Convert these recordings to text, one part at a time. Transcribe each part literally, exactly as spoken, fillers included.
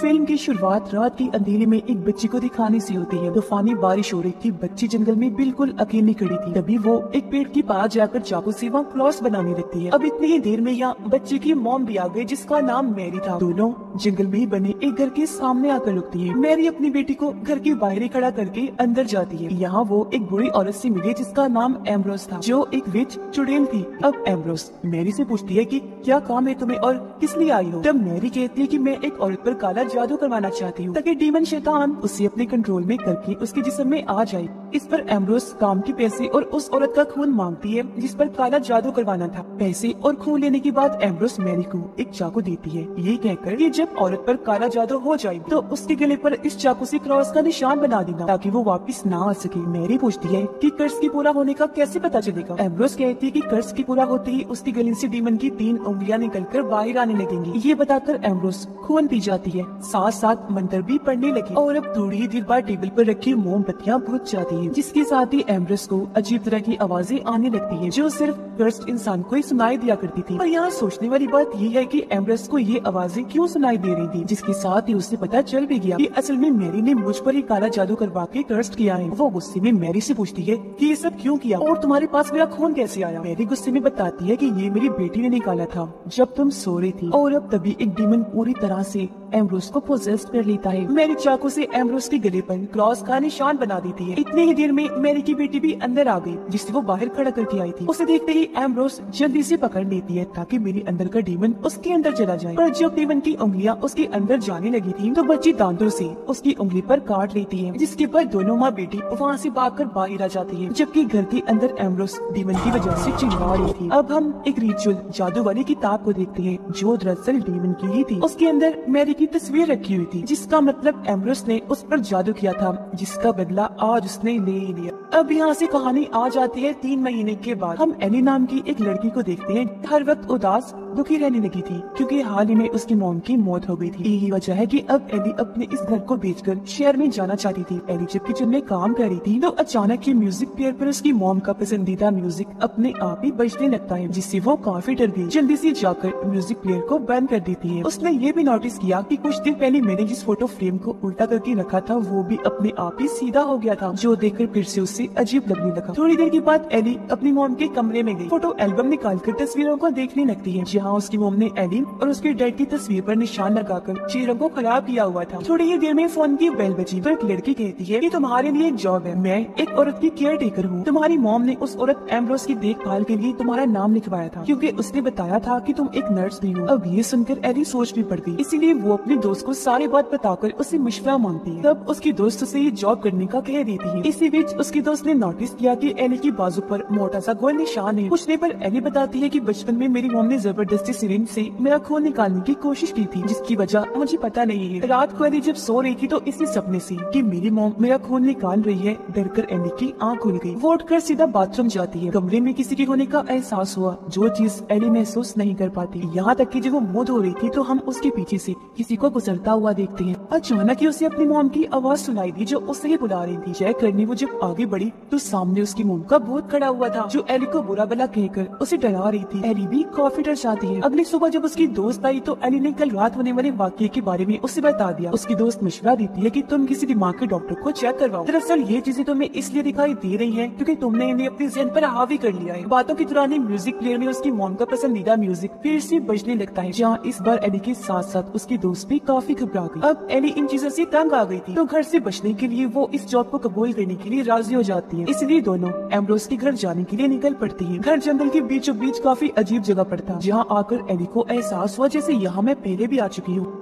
Film की शुरुआत रात की अंधेरे में एक बच्ची को दिखाने से होती है। तूफानी बारिश हो रही थी, बच्ची जंगल में बिल्कुल अकेली खड़ी थी। तभी वो एक पेड़ के पास जाकर चाकू से वहाँ क्रॉस बनाने लगती है। अब इतनी ही देर में यहाँ बच्चे की मॉम भी आ गई जिसका नाम मैरी था। दोनों जंगल में ही बने एक घर के सामने आकर रुकती है। मैरी अपनी बेटी को घर के बाहर खड़ा करके अंदर जाती है। यहाँ वो एक बुरी औरत से मिली जिसका नाम एम्ब्रोज था, जो एक विच चुड़ैल थी। अब एम्ब्रोज मैरी से पूछती है कि क्या काम है तुम्हें और किस लिए आई हो। तब मैरी कहती है कि मैं एक औरत पर काला जादू करवाना चाहती हूँ ताकि डीमन शैतान उसे अपने कंट्रोल में करके उसके जिस्म में आ जाए। इस पर एम्ब्रोज काम के पैसे और उस औरत का खून मांगती है जिस पर काला जादू करवाना था। पैसे और खून लेने के बाद एम्ब्रोज मैरी को एक चाकू देती है, ये कहकर कि जब औरत पर काला जादू हो जाए तो उसके गले पर इस चाकू से क्रॉस का निशान बना देना ताकि वो वापस ना आ सके। मैरी पूछती है कि कर्ज के पूरा होने का कैसे पता चलेगा। एम्ब्रोज कहती है कि कर्ज के पूरा होते ही उसके गले से डीमन की तीन उंगलियां निकलकर बाहर आने लगेंगी। ये बताकर एम्ब्रोज खून पी जाती है, साथ साथ मंत्र भी पढ़ने लगी और अब थोड़ी ही देर बाद टेबल पर रखी मोमबत्तियां बुझ जाती है, जिसके साथ ही एम्ब्रोज को अजीब तरह की आवाजें आने लगती है जो सिर्फ कर्स्ड इंसान को ही सुनाई दिया करती थी। और यहाँ सोचने वाली बात ये है कि एम्ब्रोज को ये आवाजें क्यों सुनाई दे रही थी, जिसके साथ ही उसे पता चल भी गया कि असल में मैरी ने मुझ पर ही काला जादू करवा के कर्स्ड किया है। वो गुस्से में मैरी से पूछती है कि ये सब क्यों किया और तुम्हारे पास मेरा खून कैसे आया। मैरी गुस्से में बताती है कि ये मेरी बेटी ने निकाला था जब तुम सो रही थी। और अब तभी एक डीमन पूरी तरह से एम्ब्रोज को पोजेस्ट कर लेता है। मैरी चाकू से एम्ब्रोज के गले पर क्रॉस का निशान बना देती है। इतने ही देर में मैरी की बेटी भी अंदर आ गई जिससे वो बाहर खड़ा करके आई थी। उसे देखते ही एम्ब्रोज जल्दी से पकड़ लेती है ताकि मेरे अंदर का डीमन उसके अंदर चला जाए। पर जब डीमन की उंगलियां उसके अंदर जाने लगी थी तो बच्ची दांतों से उसकी उंगली पर काट लेती है, जिसके बाद दोनों माँ बेटी वहाँ से भागकर बाहर आ जाती है, जबकि घर के अंदर एम्ब्रोज डीमन की वजह से चिल्ला रही थी। अब हम एक रिचुअल जादू वाली किताब को देखते हैं जो दरअसल डीमन की ही थी। उसके अंदर मैरी की तस्वीर रखी हुई थी जिसका मतलब एम्ब्रोज ने उस पर जादू किया था, जिसका बदला आज उसने ले ही लिया। अब यहाँ से कहानी आ जाती है तीन महीने के बाद। हम एनी नाम की एक लड़की को देखते हैं, हर वक्त उदास दुखी रहने लगी थी क्योंकि हाल ही में उसकी मॉम की मौत हो गई थी। यही वजह है कि अब एनी अपने इस घर को बेचकर शहर में जाना चाहती थी। एनी जब किचन में काम कर रही थी तो अचानक ही म्यूजिक प्लेयर पर उसकी मॉम का पसंदीदा म्यूजिक अपने आप ही बजने लगता है, जिससे वो काफी डर गई। जल्दी से जाकर म्यूजिक प्लेयर को बंद कर देती है। उसने ये भी नोटिस किया कि कुछ दिन पहले मैंने जिस फोटो फ्रेम को उल्टा करके रखा था वो भी अपने आप ही सीधा हो गया था, जो देखकर फिर से उससे अजीब लगने लगा। थोड़ी देर के बाद एनी अपनी मॉम के कमरे में गई, फोटो एल्बम निकालकर तस्वीरों को देखने लगती है। यहाँ उसकी मॉम ने एनी और उसके डैड की तस्वीर पर निशान लगाकर चेहरों को खराब किया हुआ था। थोड़ी ही देर में फोन की बेल बजी तो एक लड़की कहती है कि तुम्हारे लिए एक जॉब है, मैं एक औरत की केयर टेकर हूँ। तुम्हारी मॉम ने उस औरत एम्ब्रोज की देखभाल के लिए तुम्हारा नाम लिखवाया था क्योंकि उसने बताया था कि तुम एक नर्स भी हो। अब ये सुनकर एनी सोच भी पड़ती, इसीलिए वो अपने दोस्त को सारी बात बताकर उससे मशवरा मांगती है। तब उसकी दोस्त उसे ये जॉब करने का कह देती है। इसी बीच उसकी दोस्त ने नोटिस किया कि एनी की बाजू पर मोटा सा गोल निशान है। पूछने पर एनी बताती है कि बचपन में मेरी मॉम ने जबरदस्ती सिरिंज से मेरा खून निकालने की कोशिश की थी, जिसकी वजह मुझे पता नहीं है। रात को एनी जब सो रही थी तो इसी सपने से कि मेरी मॉम मेरा खून निकाल रही है डर कर एनी की आंख खुल गई। वो उठकर सीधा बाथरूम जाती है। कमरे में किसी के होने का एहसास हुआ जो चीज एनी महसूस नहीं कर पाती। यहाँ तक कि जब वो मुंह धो रही थी तो हम उसके पीछे से किसी को गुजरता हुआ देखते हैं। अचानक ही उसे अपनी मॉम की आवाज सुनाई दी जो उसे ही बुला रही थी। चेक करने वो जब आगे बढ़ी तो सामने उसकी मॉम का भूत खड़ा हुआ था जो एनी को बुरा भला कहकर उसे डरा रही थी। एनी भी काफी डर जाती है। अगली सुबह जब उसकी दोस्त आई तो एनी ने कल रात होने वाले वाकये के बारे में उसे बता दिया। उसकी दोस्त मशवरा देती है कि तुम किसी दिमाग के डॉक्टर को चेक करवाओ। दरअसल ये चीजें तुम्हें इसलिए दिखाई दे रही हैं क्योंकि तुमने इन्हें अपने ज़हन पर हावी कर लिया है। बातों के दौरान म्यूजिक प्लेयर में उसकी मॉम का पसंदीदा म्यूजिक फिर से बजने लगता है, जहाँ इस बार एनी के साथ साथ उसकी दोस्त भी काफी घबरा गई। अब एनी इन चीजों से तंग आ गई थी तो घर से बचने के लिए वो इस जॉब को कबूल करने के लिए राजी हो जाती है। इसलिए दोनों एम्ब्रोज के घर जाने के लिए निकल पड़ती है। घर जंगल के बीचों बीच काफी अजीब जगह पड़ता, जहाँ आकर एनी को एहसास हुआ जैसे यहाँ मैं पहले भी आ चुकी हूँ।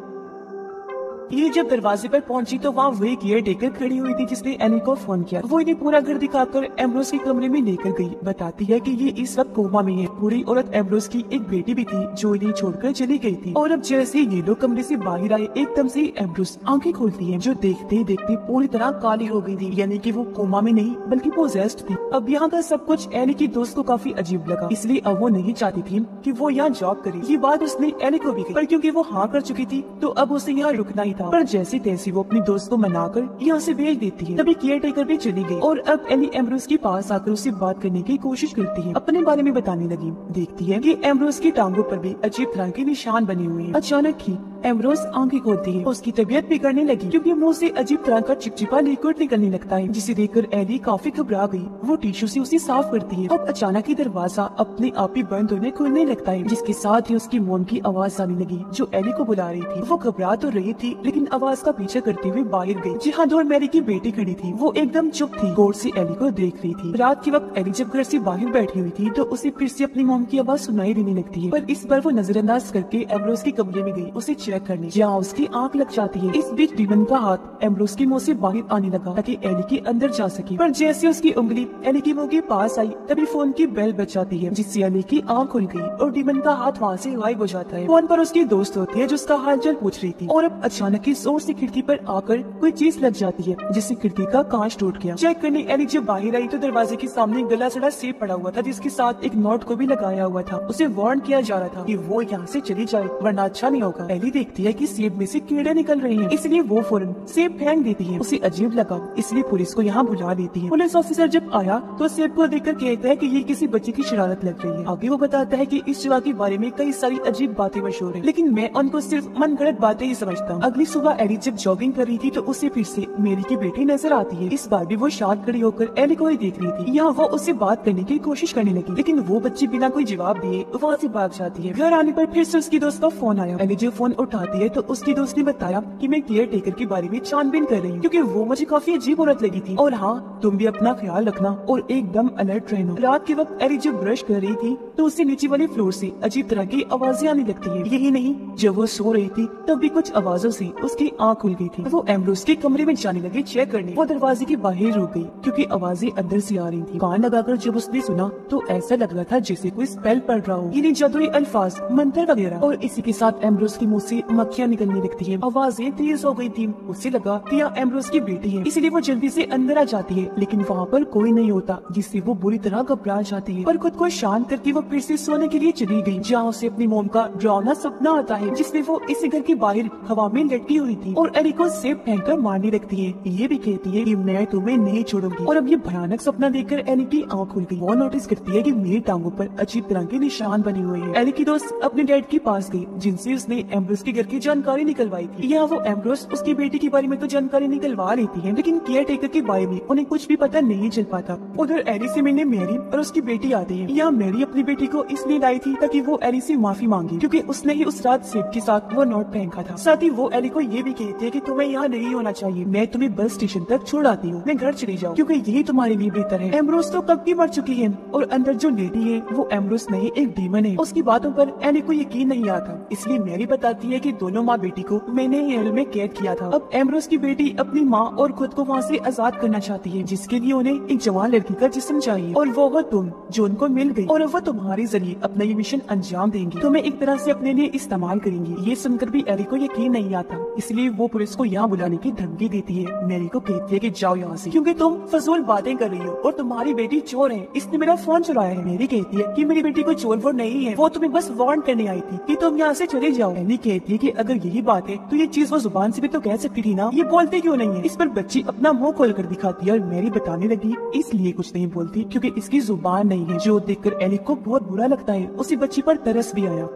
ये जब दरवाजे पर पहुंची तो वहाँ वही केयर टेकर खड़ी हुई थी जिसने एनी को फोन किया। वो इन्हें पूरा घर दिखाकर एम्ब्रोज के कमरे में लेकर गई, बताती है कि ये इस वक्त कोमा में है। बूढ़ी औरत एम्ब्रोज की एक बेटी भी थी जो इन्हें छोड़कर चली गई थी। और अब जैसे ही ये लोग कमरे से बाहर आए एकदम से एम्ब्रोज आंखें खोलती है जो देखते ही देखते पूरी तरह काली हो गयी थी, यानी की वो कोमा में नहीं बल्कि पोजेस्ड थी। अब यहाँ का सब कुछ एनी की दोस्त को काफी अजीब लगा, इसलिए अब वो नहीं चाहती थी की वो यहाँ जॉब करे। ये बात उसने एनी को भी कही, पर क्यूँकी वो हाँ कर चुकी थी तो अब उसे यहाँ रुकना ही था। पर जैसे तैसे वो अपनी दोस्त को मनाकर यहाँ से भेज देती है। तभी केयर टेकर भी चली गई और अब एनी एम्ब्रोज के पास आकर उससे बात करने की कोशिश करती है, अपने बारे में बताने लगी। देखती है कि एम्ब्रोज की टांगों पर भी अजीब तरह के निशान बने हुए हैं। अचानक ही एम्ब्रोज आंखें खोलती है, उसकी तबीयत बिगड़ने लगी क्योंकि मुंह से अजीब तरह का चिपचिपा लिक्विड निकलने लगता है, जिसे देखकर एनी काफी घबरा गई। वो टिश्यू से उसे साफ करती है। अब अचानक ही दरवाजा अपने आप ही बंद होने खुलने लगता है, जिसके साथ ही उसकी मोम की आवाज आने लगी जो एनी को बुला रही थी। वो घबरा तो रही थी लेकिन आवाज का पीछा करते हुए बाहर गयी, जहाँ दूर मैरी की बेटी खड़ी थी। वो एकदम चुप थी, गौर से एनी को देख रही थी। रात के वक्त एनी जब घर से बाहर बैठी हुई थी तो उसे फिर से अपनी मोम की आवाज सुनाई देने लगती है, पर इस बार वो नजरअंदाज करके एम्ब्रोज के कमरे में गयी उसे चेक करने, जहाँ उसकी आंख लग जाती है। इस बीच डीमन का हाथ एम्ब्रोज के मुंह से बाहर आने लगा ताकि एनी के अंदर जा सके, पर जैसे उसकी उंगली एनी के मुंह के पास आई तभी फोन की बेल बज जाती है, जिससे एनी की आंख खुल गई और डीमन का हाथ वहाँ से गायब हो जाता है। फोन पर उसकी दोस्त होती है जो उसका हालचाल पूछ रही थी, और अब अचानक ही जोर से खिड़की पर आकर कोई चीज लग जाती है, जिससे खिड़की का कांच टूट गया। चेक करने एनी जब बाहर आई तो दरवाजे के सामने गला सड़ा सेब पड़ा हुआ था, जिसके साथ एक नोट को भी लगाया हुआ था। उसे वार्न किया जा रहा था कि वो यहाँ से चली जाए वरना अच्छा नहीं होगा। एनी देखती है कि सेब में से कीड़े निकल रहे हैं, इसलिए वो फौरन सेब फेंक देती है। उसे अजीब लगा, इसलिए पुलिस को यहाँ बुला देती है। पुलिस ऑफिसर जब आया तो सेब को देखकर कहता है कि ये किसी बच्चे की शरारत लग रही है। आगे वो बताता है कि इस जगह के बारे में कई सारी अजीब बातें मशहूर है, लेकिन मैं उनको सिर्फ मनगढ़ंत बातें ही समझता हूँ। अगली सुबह एनी जब जॉगिंग कर रही थी तो उसे फिर से मेरी की बेटी नजर आती है। इस बार भी वो शांत खड़ी होकर एनी को ही देख रही थी। यहाँ वो उससे बात करने की कोशिश करने लगी, लेकिन वो बच्ची बिना कोई जवाब दिए वहाँ से भाग जाती है। घर आने पर फिर से उसकी दोस्त का फोन आया। एनी जो फोन उठाती है तो उसकी दोस्त ने बताया कि मैं केयर टेकर के बारे में छानबीन कर रही हूँ, क्योंकि वो मुझे काफी अजीब औरत लगी थी। और हाँ, तुम भी अपना ख्याल रखना और एकदम अलर्ट रहना। रात के वक्त एनी जब ब्रश कर रही थी तो उसे नीचे वाले फ्लोर से अजीब तरह की आवाजें आने लगती है। यही नहीं, जब वो सो रही थी तब भी कुछ आवाजों से उसकी आँख खुल गई थी। वो एम्ब्रोज के कमरे में जाने लगी चेक करने। वो दरवाजे के बाहर रुक गई क्योंकि आवाजें अंदर से आ रही थी। कान लगाकर जब उसने सुना तो ऐसा लग रहा था जैसे कोई स्पेल पढ़ रहा हो, यानी जादुई अल्फाज, मंत्र वगैरह। और इसी के साथ एम्ब्रोज के मुंह से मक्खियां निकलने लगती है। आवाजें तेज हो गई थी। उसे लगा कि यह एम्ब्रोज की बेटी है, इसलिए वो जल्दी से अंदर आ जाती है, लेकिन वहाँ पर कोई नहीं होता, जिससे वो बुरी तरह घबरा जाती है। पर खुद को शांत करके वो फिर से सोने के लिए चली गयी, जहाँ उसे अपनी मोम का डरावना सपना आता है, जिसमें वो इस घर के बाहर हवा में लटकी हुई थी और एनी को सेब फेंककर मारने लगती है। ये भी कहती है कि मैं तुम्हें नहीं छोड़ूंगी। और अब ये भयानक सपना देखकर एनी की आँख खुल गई। वो नोटिस करती है कि मेरी टांगों पर अजीब तरह के निशान बने हुए हैं। एनी की दोस्त अपने डैड के पास गई, जिनसे उसने एम्ब्रोज के घर की जानकारी निकलवाई थी। यहाँ वो एम्ब्रोज उसकी बेटी के बारे में तो जानकारी निकलवा लेती है, लेकिन केयर टेकर के बारे में उन्हें कुछ भी पता नहीं चल पाता। उधर एनी से मिलने मैरी और उसकी बेटी आती है। यहाँ मैरी अपनी बेटी को इसलिए लाई थी ताकि वो एनी से माफी मांगी, क्योंकि उसने ही उस रात सेब के साथ वो नोट फेंका था। साथ ही वो एनी को ये भी कहती है कि तुम्हें यहाँ नहीं होना चाहिए, मैं तुम्हें बस स्टेशन तक छोड़ आती हूँ, मैं घर चली जाऊँ क्योंकि यही तुम्हारे लिए बेहतर है। एम्ब्रोज तो कब की मर चुकी है और अंदर जो लेडी है वो एम्ब्रोज नहीं एक डीमन है। उसकी बातों पर एनी को यकीन नहीं आता, इसलिए मैरी बताती है कि दोनों माँ बेटी को मैंने हेल में कैद किया था। अब एम्ब्रोज की बेटी अपनी माँ और खुद को वहाँ से आजाद करना चाहती है, जिसके लिए उन्हें एक जवान लड़की का जिस्म चाहिए, और वो हो तुम जो उनको मिल गयी, और वो तुम्हारे जरिए अपना ये मिशन अंजाम देंगी, तुम्हें एक तरह से अपने लिए इस्तेमाल करेंगी। ये सुनकर भी एनी को यकीन नहीं आता, इसलिए वो पुलिस को यहाँ बुलाने की धमकी देती है। मैरी को कहती है कि जाओ यहाँ से, क्योंकि तुम फजूल बातें कर रही हो और तुम्हारी बेटी चोर है, इसने मेरा फोन चुराया है। मैरी कहती है कि मेरी बेटी कोई चोर वोर नहीं है, वो तुम्हें बस वार्न करने आई थी कि तुम यहाँ से चले जाओ। एनी कहती है कि अगर यही बात है तो ये चीज वो जुबान से भी तो कह सकती थी ना, ये बोलते क्यों नहीं है। इस पर बच्ची अपना मुंह खोल कर दिखाती है और मैरी बताने लगी इसलिए कुछ नहीं बोलती क्योंकि इसकी जुबान नहीं है। जो देखकर एनी को बहुत बुरा लगता है, उसी बच्ची पर तरस भी आया।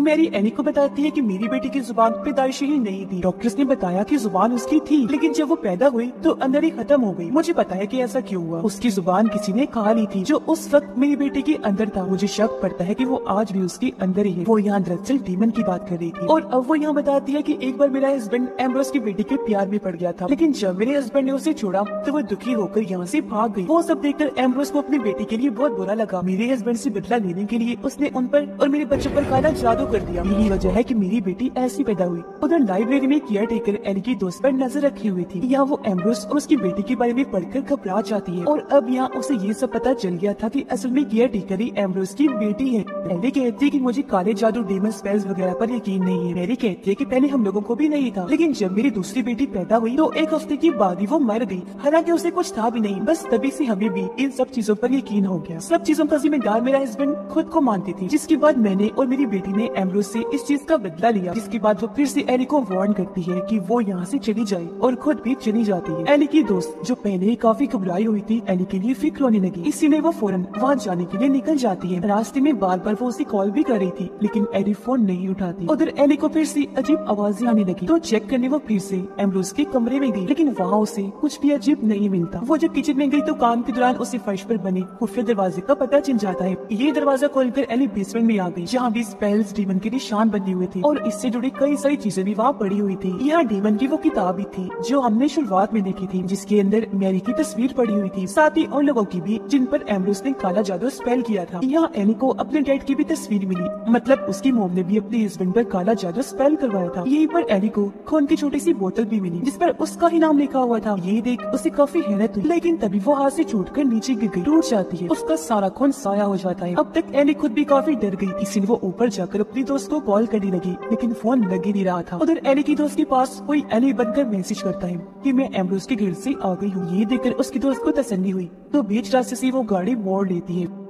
मैरी एनी को बताती है कि मेरी बेटी की जुबान पैदाइशी ही नहीं थी, डॉक्टर्स ने बताया कि जुबान उसकी थी, लेकिन जब वो पैदा हुई तो अंदर ही खत्म हो गई। मुझे पता है कि ऐसा क्यों हुआ, उसकी जुबान किसी ने खा ली थी जो उस वक्त मेरी बेटी के अंदर था। मुझे शक पड़ता है कि वो आज भी उसके अंदर ही है। वो यहाँ दरअसल डीमन की बात कर रही थी। और अब वो यहाँ बताती है कि एक बार मेरा हस्बैंड एम्ब्रोज की बेटी के प्यार में पड़ गया था, लेकिन जब मेरे हस्बैंड ने उसे छोड़ा तो वो दुखी होकर यहाँ से भाग गई। वो सब देखकर एम्ब्रोज को अपनी बेटी के लिए बहुत बुरा लगा। मेरे हस्बैंड से बदला लेने के लिए उसने उन पर और मेरे बच्चों पर काला जादू कर दिया। यही वजह है कि मेरी बेटी ऐसी पैदा हुई। उधर लाइब्रेरी में केयर टेकर एनी की दोस्त पर नजर रखी हुई थी। यहाँ वो एम्ब्रोज और उसकी बेटी के बारे में पढ़कर घबरा जाती है, और अब यहाँ उसे ये सब पता चल गया था कि असल में केयर टेकर ही एम्ब्रोज की बेटी है। मैरी कहती है कि मुझे काले जादू, डेमन स्पेल्स वगैरह पर यकीन नहीं है। मैरी कहती है कि पहले हम लोगों को भी नहीं था, लेकिन जब मेरी दूसरी बेटी पैदा हुई तो एक हफ्ते के बाद ही वो मर गयी, हालांकि उसे कुछ था भी नहीं। बस तभी से हमें भी इन सब चीजों पर यकीन हो गया। सब चीजों का जिम्मेदार मेरा हस्बैंड खुद को मानती थी, जिसके बाद मैंने और मेरी बेटी ने एम्ब्रोज से इस चीज का बदला लिया, जिसके बाद वो फिर से एनी को वार्न करती है कि वो यहाँ से चली जाए और खुद भी चली जाती है। एनी की दोस्त जो पहले ही काफी घबराई हुई थी, एनी के लिए फिक्र होने लगी, इसीलिए वो फौरन वहाँ जाने के लिए निकल जाती है। रास्ते में बार बार वो उसे कॉल भी कर रही थी, लेकिन एनी फोन नहीं उठाती। उधर एनी को फिर से अजीब आवाजें आने लगी, तो चेक करने वो फिर से एम्ब्रोज के कमरे में गई, लेकिन वहाँ उसे कुछ भी अजीब नहीं मिलता। वो जब किचन में गई तो काम के दौरान उसे फर्श पर बने खुफिया दरवाजे का पता चल जाता है। ये दरवाजा खोलकर एनी बेसमेंट में आ गई, जहाँ भी स्पेल्स डीमन के निशान बने हुए थे और इससे जुड़ी कई सारी चीजें भी वहाँ पड़ी हुई थी। यहाँ डीमन की वो किताब भी थी जो हमने शुरुआत में देखी थी, जिसके अंदर मैरी की तस्वीर पड़ी हुई थी, साथ ही उन लोगों की भी जिन पर एम्ब्रोज ने काला जादू स्पेल किया था। यहाँ एनी को अपने डैड की भी तस्वीर मिली, मतलब उसकी मोम ने भी अपने हस्बैंड पर काला जादू स्पेल करवाया था। यहीं पर एनी को खून की छोटी सी बोतल भी मिली, जिस पर उसका ही नाम लिखा हुआ था। ये देख उसे काफी हैरत हुई, लेकिन तभी वो हाथ से छूटकर नीचे गिर गई, टूट जाती है, उसका सारा खून साया हो जाता है। अब तक एनी खुद भी काफी डर गई, इसलिए वो ऊपर जाकर अपनी दोस्त को कॉल करने लगी, लेकिन फोन लग ही नहीं रहा था। उधर एनी की दोस्त के पास कोई एनी बनकर मैसेज करता है कि मैं एम्ब्रोज के घर से आ गई हूँ। ये देखकर उसकी दोस्त को तसल्ली हुई, तो बीच रास्ते से वो गाड़ी मोड़ लेती है।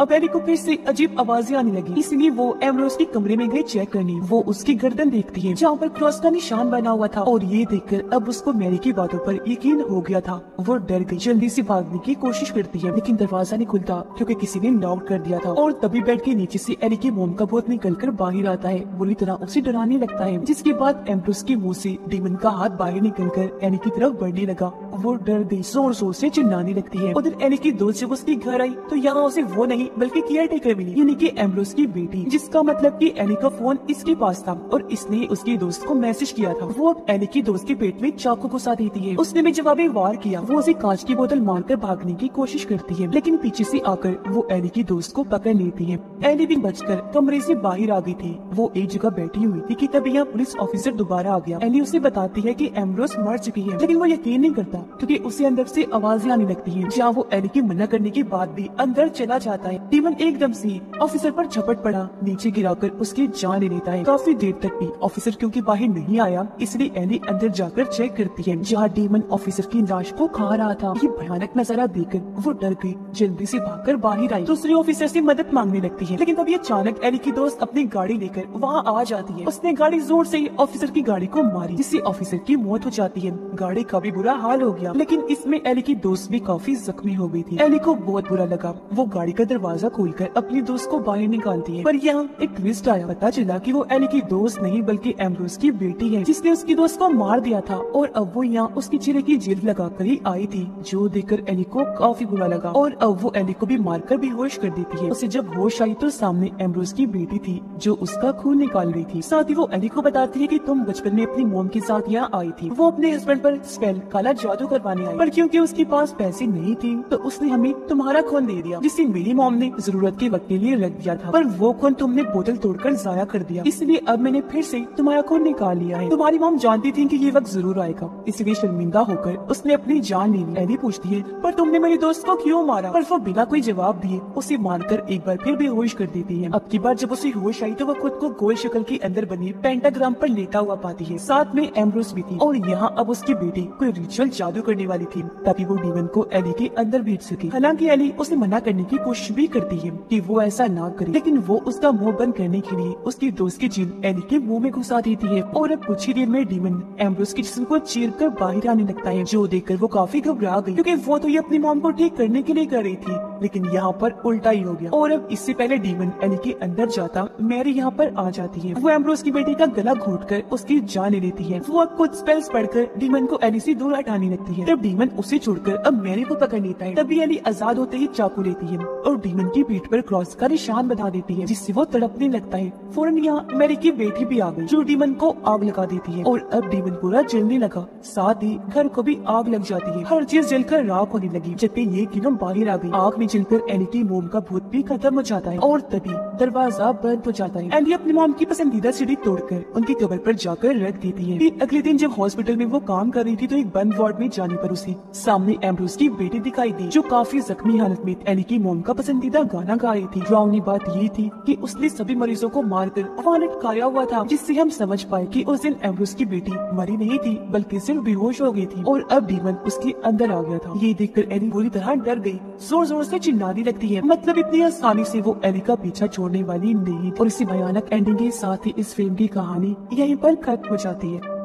अब एनी को फिर से अजीब आवाजें आने लगी, इसलिए वो एम्ब्रोज के कमरे में गई चेक करने। वो उसकी गर्दन देखती है जहाँ पर क्रॉस का निशान बना हुआ था, और ये देखकर अब उसको मैरी की बातों पर यकीन हो गया था। वो डर गई, जल्दी से भागने की कोशिश करती है, लेकिन दरवाजा नहीं खुलता क्योंकि किसी ने नॉक कर दिया था। और तभी बेड के नीचे से एनी की मोम का भूत निकल कर बाहर आता है, बुरी तरह उसे डराने लगता है, जिसके बाद एम्ब्रोज के मुँह से डीमन का हाथ बाहर निकल कर एनी की तरफ बढ़ने लगा। वो डर गई, जोर जोर से चिल्लाने लगती है। उधर एनी की दोस्त जब उसके घर आई तो यहाँ उसे वो नहीं बल्कि केयर टेकर मिली, यानी कि एम्ब्रोज की बेटी, जिसका मतलब कि एनी का फोन इसके पास था और इसने उसकी दोस्त को मैसेज किया था। वो अब एनी की दोस्त के पेट में चाकू घुसा देती है, उसने भी जवाबी वार किया। वो उसे कांच की बोतल मारकर भागने की कोशिश करती है, लेकिन पीछे से आकर वो एनी की दोस्त को पकड़ लेती है। एनी भी बचकर कमरे से बाहर आ गई थी। वो एक जगह बैठी हुई थी कि तब यहाँ पुलिस ऑफिसर दोबारा आ गया। एनी उसे बताती है कि एम्ब्रोज मर चुकी है, लेकिन वो यकीन नहीं करता क्योंकि उसे अंदर से आवाजें आने लगती हैं। जहाँ वो एनी की मना करने के बाद भी अंदर चला जाता है। डीमन एकदम से ऑफिसर पर झपट पड़ा, नीचे गिराकर उसकी जान ले लेता है। काफी देर तक भी ऑफिसर क्योंकि बाहर नहीं आया, इसलिए एनी अंदर जाकर चेक करती है, जहाँ डीमन ऑफिसर की लाश को खा रहा था। ये भयानक नजारा देखकर वो डर गई, जल्दी से भागकर बाहर आई, दूसरे ऑफिसर से मदद मांगने लगती है। लेकिन तभी अचानक एनी की दोस्त अपनी गाड़ी लेकर वहाँ आ जाती है। उसने गाड़ी जोर से ऑफिसर की गाड़ी को मारी, जिससे ऑफिसर की मौत हो जाती है। गाड़ी का भी बुरा हाल हो गया, लेकिन इसमें एनी की दोस्त भी काफी जख्मी हो गई थी। एनी को बहुत बुरा लगा, वो गाड़ी का दरवाजा खोलकर अपनी दोस्त को बाहर निकालती है। पर यहाँ एक ट्विस्ट आया, पता चला कि वो एनी की दोस्त नहीं बल्कि एम्ब्रोज की बेटी है, जिसने उसकी दोस्त को मार दिया था, और अब वो यहाँ उसकी चेहरे की जेल लगाकर ही आई थी, जो देखकर एनी को काफी बुरा लगा। और अब वो एनी को भी मारकर बेहोश कर देती है। उसे जब होश आई तो सामने एम्ब्रोज की बेटी थी जो उसका खून निकाल रही थी। साथ ही वो एनी को बताती है कि तुम बचपन में अपनी मोम के साथ यहाँ आई थी, वो अपने हस्बैंड पर स्पेल काला जादू करवाने आई, पर क्योंकि उसके पास पैसे नहीं थे तो उसने हमें तुम्हारा खून दे दिया, जिसे मेरी मोम ने जरूरत के वक्त के लिए रख दिया था, पर वो खून तुमने बोतल तोड़कर जाया कर दिया, इसलिए अब मैंने फिर से तुम्हारा खून निकाल लिया है। तुम्हारी मोम जानती थी कि ये वक्त जरूर आएगा, इसलिए शर्मिंदा होकर उसने अपनी जान ले ली। एनी पूछती है पर तुमने मेरी दोस्त को क्यों मारा, पर वो बिना कोई जवाब दिए उसे मारकर एक बार फिर बेहोश कर देती है। अब की बार जब उसे होश आई तो वो खुद को गोल शक्ल के अंदर बनी पेंटाग्राम पर लेटा हुआ पाती है, साथ में एम्ब्रोज भी थी, और यहाँ अब उसकी बेटी कोई रिचुअल जादू करने वाली थी ताकि वो डीमन को एनी के अंदर भेज सके। हालांकि एनी उसे मना करने की कोशिश भी करती है कि वो ऐसा ना करे, लेकिन वो उसका मुंह बंद करने के लिए उसकी दोस्त की जीन एनी के मुंह में घुसा देती है। और अब कुछ ही देर में डीमन एम्ब्रोज के जिस्म को चीर कर बाहर आने लगता है, जो देखकर वो काफी घबरा गई क्योंकि वो तो ये अपनी मोम को ठीक करने के लिए कर रही थी, लेकिन यहाँ पर उल्टा ही हो गया। और अब इससे पहले डीमन एनी के अंदर जाता मैरी यहाँ पर आ जाती है। वो एम्ब्रोज की बेटी का गला घोंटकर उसकी जान ले लेती है। वो अब कुछ स्पेल्स पढ़कर डीमन को एनी से दूर हटाने लगती है। तब डीमन उसे छोड़कर अब मैरी को पकड़ लेता है। तभी एनी आजाद होते ही चाकू लेती है और डीमन की पीठ पर क्रॉस का निशान बता देती है, जिससे वो तड़पने लगता है। फौरन यहाँ मैरी की बेटी भी आ गई, जो डीमन को आग लगा देती है, और अब डीमन पूरा जलने लगा, साथ ही घर को भी आग लग जाती है। हर चीज जलकर राख होने लगी, जबकि ये तीनों बाहर आ गई। आग में जलकर एनी की मोम का भूत भी खत्म हो जाता है, और तभी दरवाजा बंद हो जाता है। एनी अपनी मोम की पसंदीदा सीढ़ी तोड़कर उनकी कब्र पर जाकर रख देती है। अगले दिन जब हॉस्पिटल में वो काम कर रही थी तो एक बंद वार्ड में जाने पर उसे सामने एम्ब्रोज की बेटी दिखाई दी, जो काफी जख्मी हालत में एनी की मोम का पसंद पसंदीदा गाना गा रही थी। डरावनी बात ये थी कि उसने सभी मरीजों को मारकर वॉलेट खाया हुआ था, जिससे हम समझ पाए कि उस दिन एम्ब्रोस की बेटी मरी नहीं थी बल्कि सिर्फ बेहोश हो गई थी और अब डीमन उसके अंदर आ गया था। ये देखकर एनी पूरी तरह डर गई, जोर जोर से चिल्लाने लगती है। मतलब इतनी आसानी से वो एनी का पीछा छोड़ने वाली नहीं। और इसी भयानक एंडिंग के साथ ही इस फिल्म की कहानी यहीं पर खत्म हो जाती है।